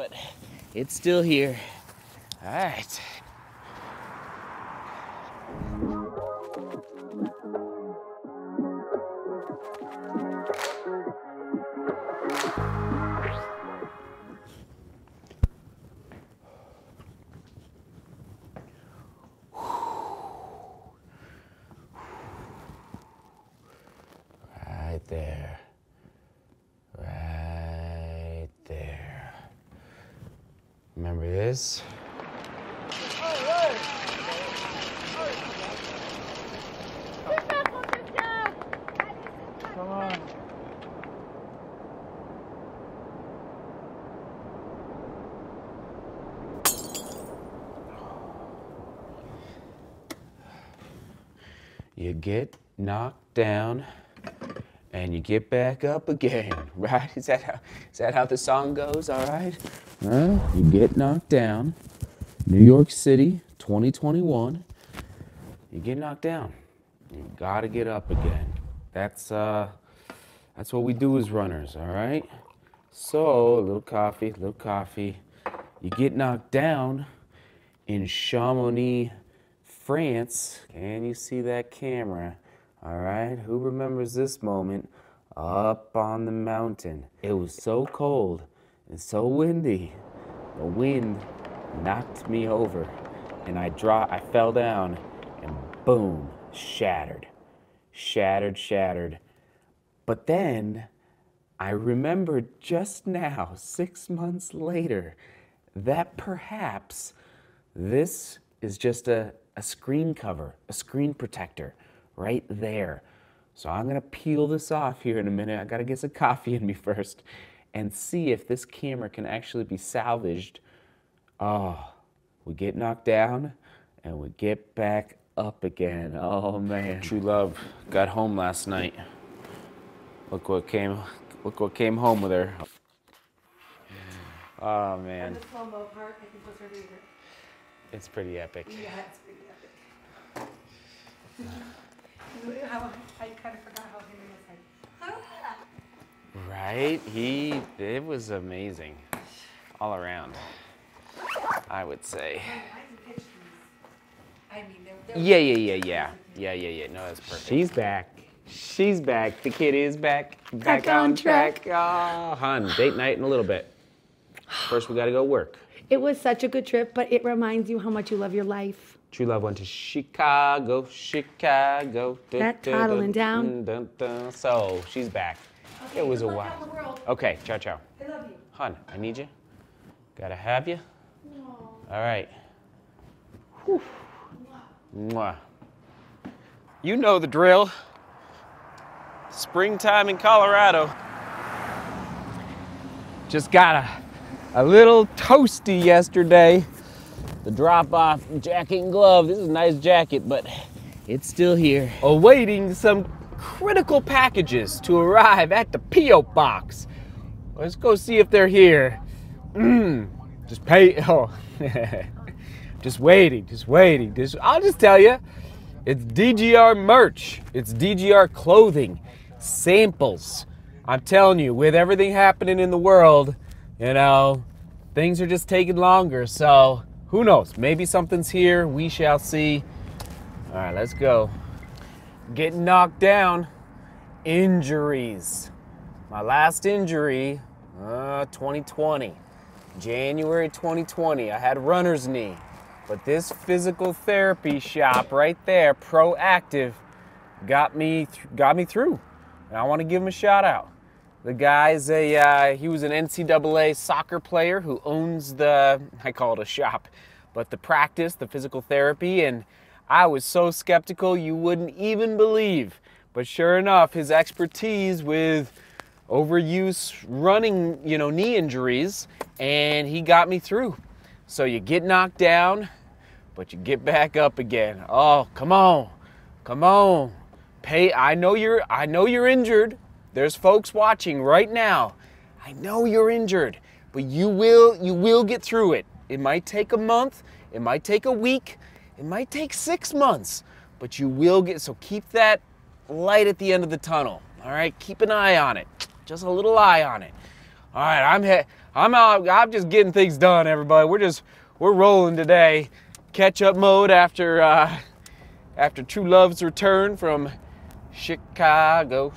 but it's still here. All right. Right there. Remember this? Come on. You get knocked down, and you get back up again, right? Is that how the song goes, all right? Well, you get knocked down. New York City, 2021. You get knocked down. You gotta get up again. That's what we do as runners, all right? So, a little coffee. You get knocked down in Chamonix, France. Can you see that camera? All right, who remembers this moment up on the mountain? It was so cold and so windy. The wind knocked me over and I fell down and boom, shattered. But then I remembered just now, 6 months later, that perhaps this is just a screen cover, a screen protector. Right there. So I'm gonna peel this off here in a minute. I gotta get some coffee in me first and see if this camera can actually be salvaged. Oh, we get knocked down and we get back up again. Oh man. True love got home last night. Look what came home with her. Oh man. The slow-mo part, I think, was her favorite. It's pretty epic. Yeah, it's pretty epic. I kind of forgot how he was like. Right? It was amazing. All around, I would say. I mean, yeah. No, that's perfect. She's back. The kid is back. Back on track. Oh, hon, date night in a little bit. First, we got to go work. It was such a good trip, but it reminds you how much you love your life. True love went to Chicago. That toddling down. So she's back. Okay, it was a while. Okay, ciao, ciao. I love you. Hon, I need you. Gotta have you. No. All right. Whew. Mwah. You know the drill. Springtime in Colorado. Just got a little toasty yesterday. The drop-off jacket and glove. This is a nice jacket, but it's still here. Awaiting some critical packages to arrive at the P.O. Box. Let's go see if they're here. Just pay, oh. Just waiting. I'll just tell you, it's DGR merch. It's DGR clothing, samples. I'm telling you, with everything happening in the world, you know, things are just taking longer, so. Who knows? Maybe something's here. We shall see. All right, let's go. Getting knocked down. Injuries. My last injury, 2020. January 2020. I had runner's knee. But this physical therapy shop right there, Proactive, got me through. And I want to give him a shout out. The guy's he was an NCAA soccer player who owns I call it a shop, but the practice, the physical therapy, and I was so skeptical you wouldn't even believe. But sure enough, his expertise with overuse running, you know, knee injuries, and he got me through. So you get knocked down, but you get back up again. Oh, come on. I know you're injured. There's folks watching right now. I know you're injured, but you will get through it. It might take a month, it might take a week, it might take 6 months, but you will get, so keep that light at the end of the tunnel, all right? Keep an eye on it, just a little eye on it. All right, I'm I'm just getting things done, everybody. We're rolling today. Catch-up mode after after True Love's return from Chicago.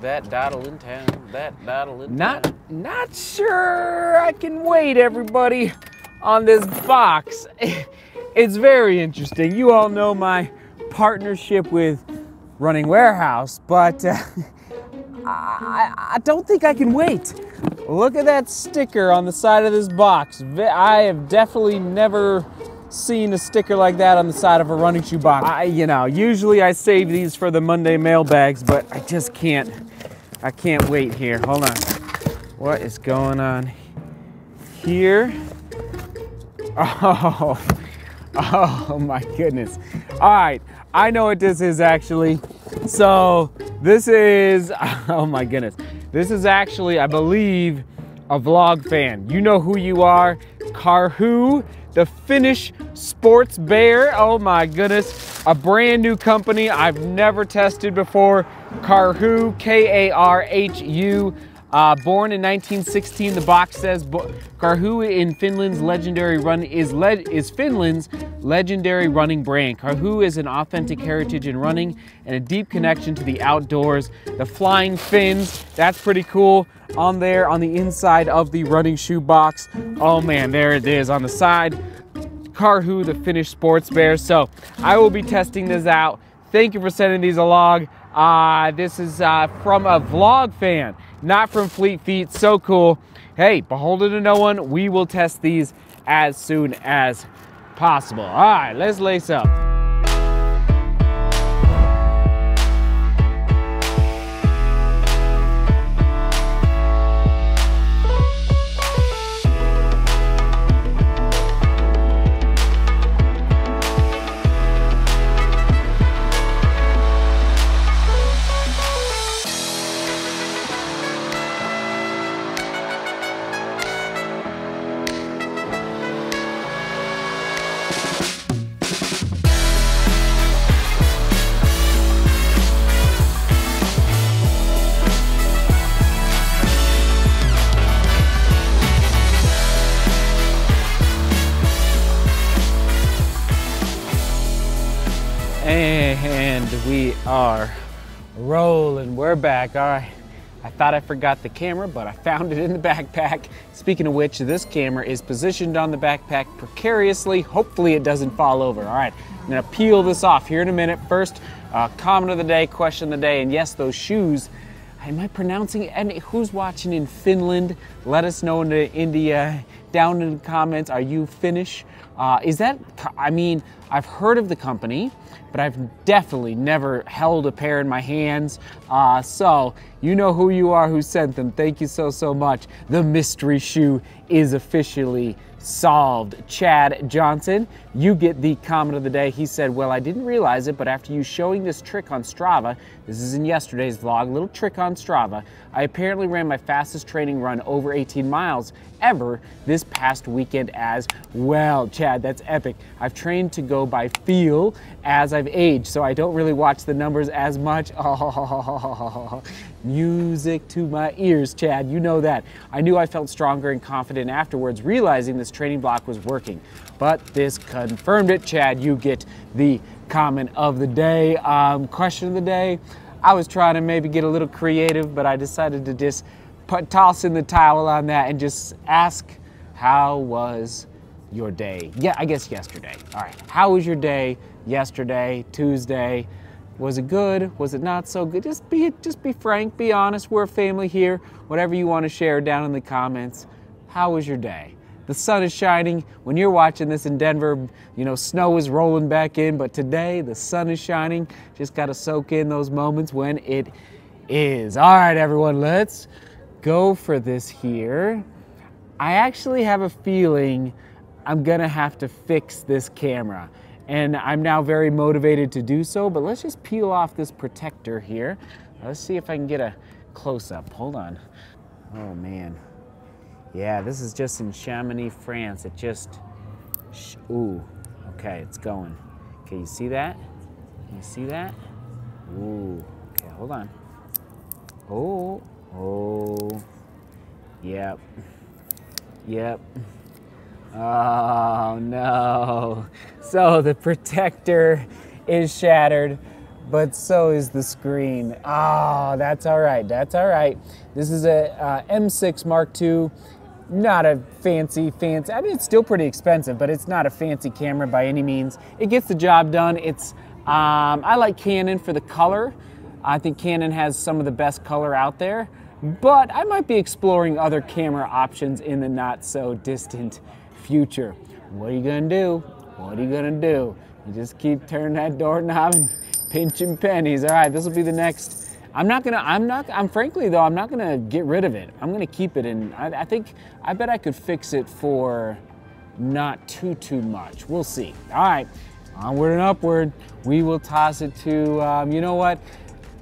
That dottle in town. Not sure I can wait, everybody, on this box. It's very interesting. You all know my partnership with Running Warehouse, but I don't think I can wait. Look at that sticker on the side of this box. I have definitely never seen a sticker like that on the side of a running shoe box. Usually I save these for the Monday mailbags, but I just can't. I can't wait here. Hold on. What is going on here? Oh my goodness. All right, I know what this is actually. So this is, oh my goodness. This is actually, I believe, a vlog fan. You know who you are. Karhu, the Finnish sports bear. Oh my goodness. A brand new company I've never tested before. Karhu, K-A-R-H-U. Born in 1916, the box says Karhu in Finland's legendary run is Finland's legendary running brand. Karhu is an authentic heritage in running and a deep connection to the outdoors. The flying fins, that's pretty cool. On there, on the inside of the running shoe box. Oh man, there it is on the side. Karhu, the Finnish sports bear. So I will be testing this out. Thank you for sending these along. This is from a vlog fan, not from Fleet Feet. So cool. Hey, beholden to no one, we will test these as soon as possible. All right, let's lace up. We are rolling. We're back. All right. I thought I forgot the camera, but I found it in the backpack. Speaking of which, this camera is positioned on the backpack precariously. Hopefully it doesn't fall over. All right. I'm going to peel this off here in a minute. First, comment of the day, question of the day. And yes, those shoes. Am I pronouncing it? And who's watching in Finland? Let us know in India. Down in the comments, are you Finnish? Is that, I mean, I've heard of the company, but I've definitely never held a pair in my hands. So you know who you are who sent them. Thank you so, so much. The mystery shoe is officially solved. Chad Johnson, you get the comment of the day. He said, well, I didn't realize it, but after you showing this trick on Strava, this is in yesterday's vlog, little trick on Strava, I apparently ran my fastest training run over 18 miles ever this past weekend as well. Chad, that's epic. I've trained to go by feel as I've aged, so I don't really watch the numbers as much. Oh, music to my ears, Chad, you know that. I knew I felt stronger and confident afterwards, realizing this training block was working. But this confirmed it. Chad, you get the comment of the day. Question of the day, I was trying to maybe get a little creative, but I decided to just toss in the towel on that and just ask, how was your day? Yeah, I guess yesterday. All right, how was your day yesterday, Tuesday? Was it good? Was it not so good? Just be frank, be honest. We're a family here. Whatever you want to share down in the comments. How was your day? The sun is shining. When you're watching this in Denver, you know, snow is rolling back in, but today the sun is shining. Just got to soak in those moments when it is. All right, everyone, let's go for this here. I actually have a feeling I'm gonna have to fix this camera, and I'm now very motivated to do so, but let's just peel off this protector here. Let's see if I can get a close-up. Hold on. Oh, man. Yeah, this is just in Chamonix, France. It just, ooh, okay, it's going. Okay, you see that? You see that? Ooh, okay, hold on. Oh, oh, Yep. Yep. Oh no. So the protector is shattered, but so is the screen. Oh, that's all right. That's all right. This is a M6 Mark II. Not a fancy, I mean, it's still pretty expensive, but it's not a fancy camera by any means. It gets the job done. It's, I like Canon for the color. I think Canon has some of the best color out there, but I might be exploring other camera options in the not so distant future. What are you gonna do? What are you gonna do? You just keep turning that doorknob and pinching pennies. All right, this will be the next. I'm not gonna get rid of it. I'm gonna keep it, and I bet I could fix it for not too much. We'll see. All right, onward and upward. We will toss it to, you know what?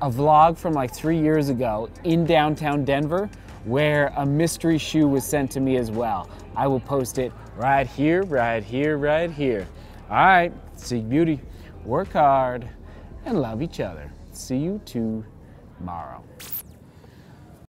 A vlog from like 3 years ago in downtown Denver where a mystery shoe was sent to me as well. I will post it right here, right here, right here. All right, seek beauty, work hard, and love each other. See you tomorrow.